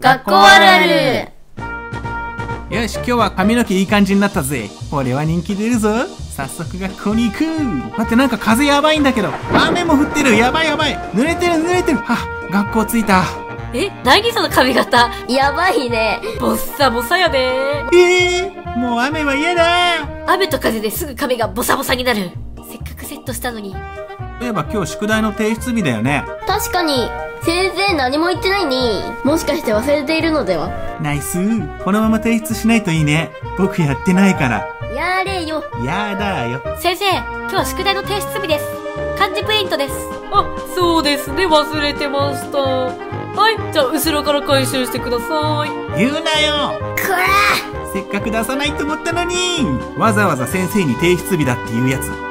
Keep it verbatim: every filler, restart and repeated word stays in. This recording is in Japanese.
学校あるある。よし、今日は髪の毛いい感じになったぜ。俺は人気出るぞ。早速学校に行く。待って、なんか風やばいんだけど。雨も降ってる。やばいやばい。濡れてる濡れてる。はっ、学校着いた。え、渚の髪型やばいね。ボッサボサやべー。えー、もう雨は嫌だ。雨と風ですぐ髪がボサボサになる。せっかくセットしたのに。そういえば今日宿題の提出日だよね。確かに。先生何も言ってないね。もしかして忘れているのでは。ナイス。このまま提出しないといいね。僕やってないから。やれよ。やだよ。先生、今日は宿題の提出日です。漢字プリントです。あ、そうですね。忘れてました。はい、じゃあ後ろから回収してください。言うなよ。こら。せっかく出さないと思ったのに。わざわざ先生に提出日だって言うやつ。